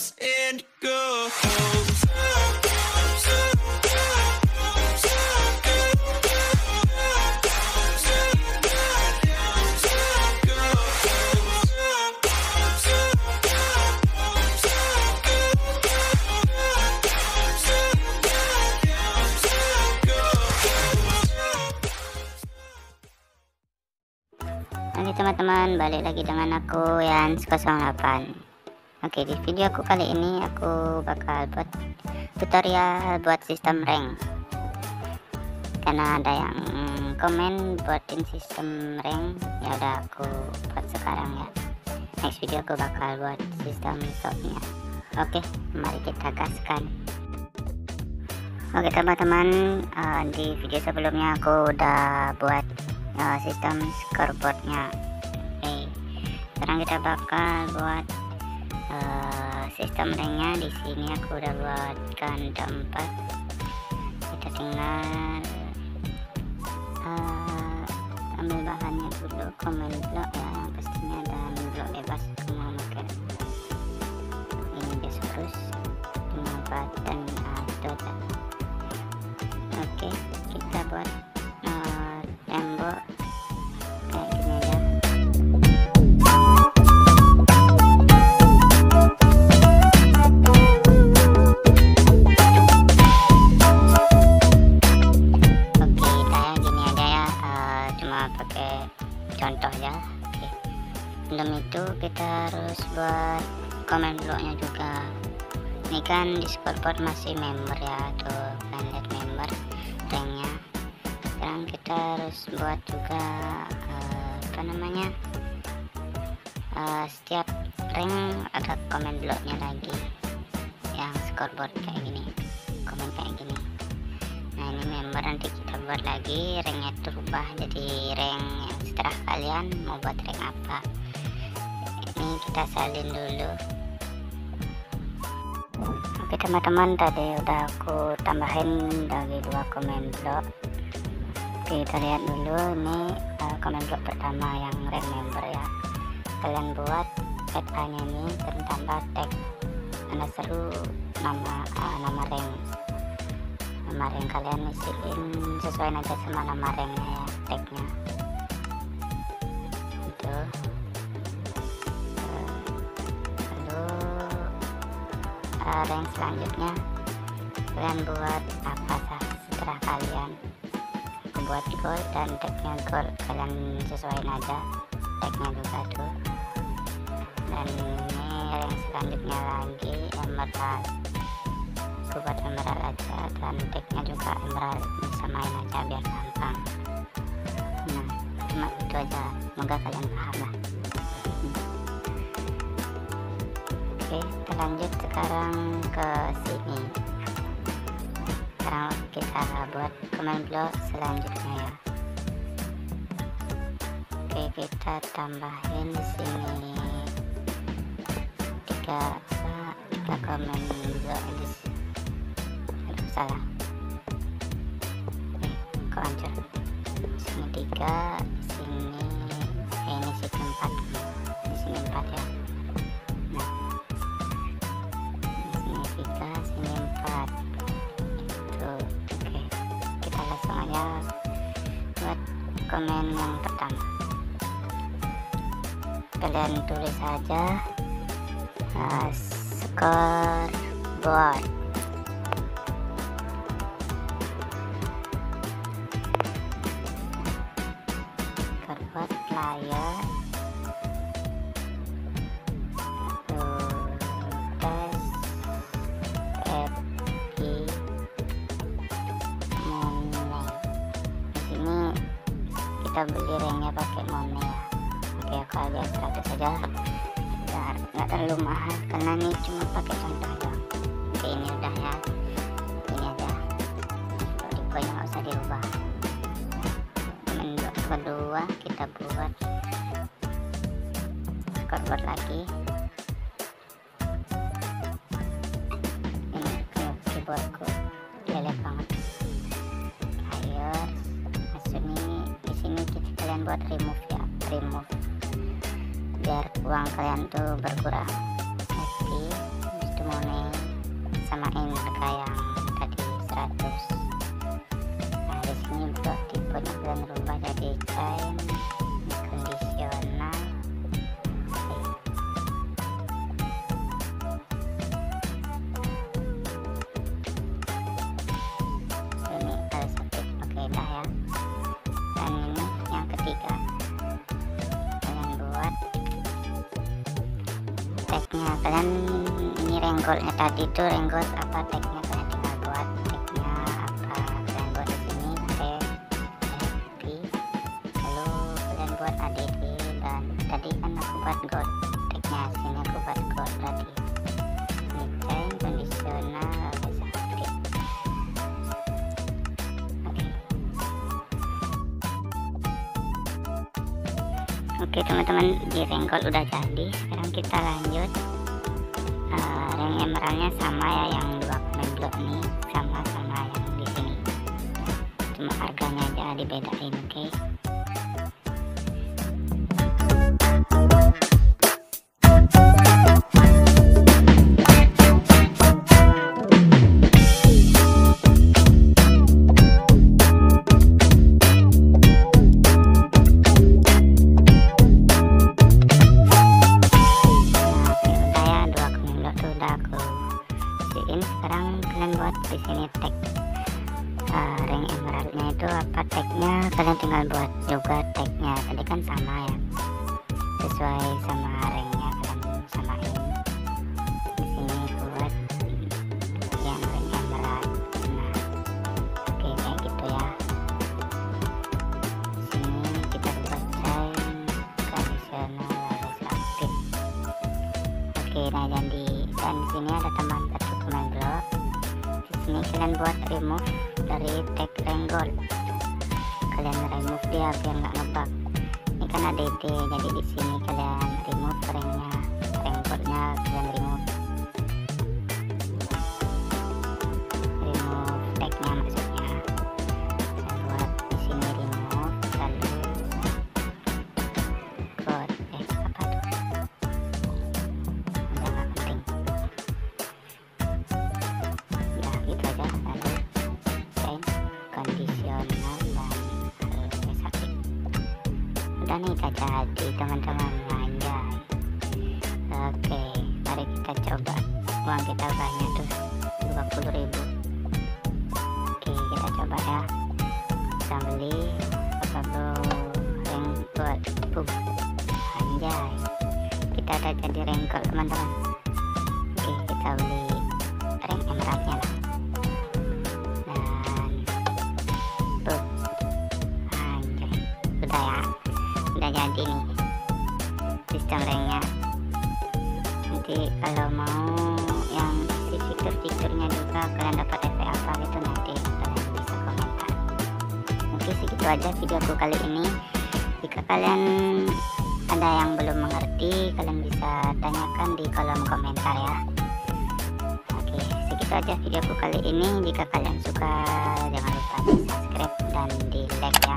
comes and goes. Teman-teman, balik lagi dengan aku Yans08. Oke, di video aku kali ini aku bakal buat tutorial buat sistem rank, karena ada yang komen buatin sistem rank. Ya udah, aku buat sekarang ya. Next video aku bakal buat sistem shopnya. Oke, mari kita gaskan. Oke teman-teman, di video sebelumnya aku udah buat sistem scoreboardnya. Sekarang kita bakal buat sistem ranknya. Di sini aku udah buat ganda 4. Kita tinggal ambil bahannya dulu, command block ya, yang pastinya dan blok bebas. Aku mau pakai ini dia terus dengan button dot. Oke, kita buat tembok. Contohnya, okay. Dalam itu kita harus buat komen bloknya juga. Ini kan di scoreboard masih member ya, tuh kan lihat member ranknya. Sekarang kita harus buat juga setiap rank ada komen bloknya lagi, yang scoreboard kayak gini, komen kayak gini. Nah ini member nanti kita buat lagi ranknya terubah jadi rank. Terserah kalian mau buat rank apa. Ini kita salin dulu. Oke teman-teman, tadi udah aku tambahin dari 2 comment block. Kita lihat dulu ini comment block pertama yang rank member ya. Kalian buat add nya ini terus tambah tag karena seru nama rank kalian isiin sesuai aja sama nama ranknya ya, tagnya. Lalu rank selanjutnya kalian buat apa sah setelah kalian membuat goal dan tagnya goal, kalian sesuaiin aja tagnya juga tuh. Dan ini rank selanjutnya lagi emerald, buat emerald aja dan tagnya juga emerald, samain aja biar gampang. Nah cuma itu aja, semoga kalian paham lah. Oke, kita lanjut sekarang ke sini. Sekarang kita buat comment block selanjutnya ya. Oke, kita tambahin di sini 3 comment block di sini. Aduh, salah. Kok hancur? Di sini 3, di sini. Ini sih 4, di sini 4 ya. Nah, di sini 3, sini 4. Itu oke. Kita langsung aja buat komen yang pertama. Kalian tulis aja scoreboard. Scoreboard player. Kita beli ranknya pakai money ya. Oke, aku aja 100 saja biar nggak terlalu mahal, karena ini cuma pakai contoh doang. Oke, ini udah ya, ini aja kodenya nggak usah dirubah. Menurut kedua kita buat scoreboard lagi. Ini keyboardku lelet banget. Ayo maksudnya ini kalian buat remove ya, remove biar uang kalian tuh berkurang. Oke, semuanya samain harga yang tadi 100. Nah di sini bro tipenya dan berubah jadi cair kondisional. Ini alternatif pakai dah ya. Dan ini yang ketiga kalian buat tagnya kalian. Renggolnya tadi itu renggol apa tagnya kalian tinggal buat tagnya apa kalian buat di sini happy, lalu kalian buat add dan tadi kan aku buat gold tagnya, sini aku buat gold tadi ini change kondisional seperti oke teman-teman di renggol udah jadi. Sekarang kita lanjut emeralnya sama ya yang dua pemain blok nih sama yang di sini, cuma harganya aja dibedain, oke okay? Sekarang kalian buat di sini tag ring emeraldnya itu apa tagnya kalian tinggal buat juga tagnya tadi kan sama ya sesuai sama ringnya kalian samain. Di sini buat yang ring emerald. Nah oke kayak gitu ya. Di sini kita buat chain kondisional aktif. Oke nah jadi dan di sini ada teman ini kalian buat remove dari tag renggol, kalian remove dia biar nggak ngebug. Ini kan ADT jadi di sini kalian remove ringnya, renggolnya kalian remove tagnya maksudnya. Saya buat di sini remove lalu code apa tuh udah nggak penting. Ini tak jadi teman-teman lanjut. Oke mari kita coba, uang kita banyak tuh 20.000. Oke kita coba ya, kita beli satu renggol. Anjay kita udah jadi renggol teman-teman. Oke kita beli ring emeraldnya lah. Jadi nih sistem ringnya, nanti kalau mau yang fitur-fiturnya juga kalian dapat efek apa gitu nanti kalian bisa komentar. Mungkin segitu aja videoku kali ini. Jika kalian ada yang belum mengerti kalian bisa tanyakan di kolom komentar ya. Oke segitu aja videoku kali ini. Jika kalian suka jangan lupa di subscribe dan di like ya.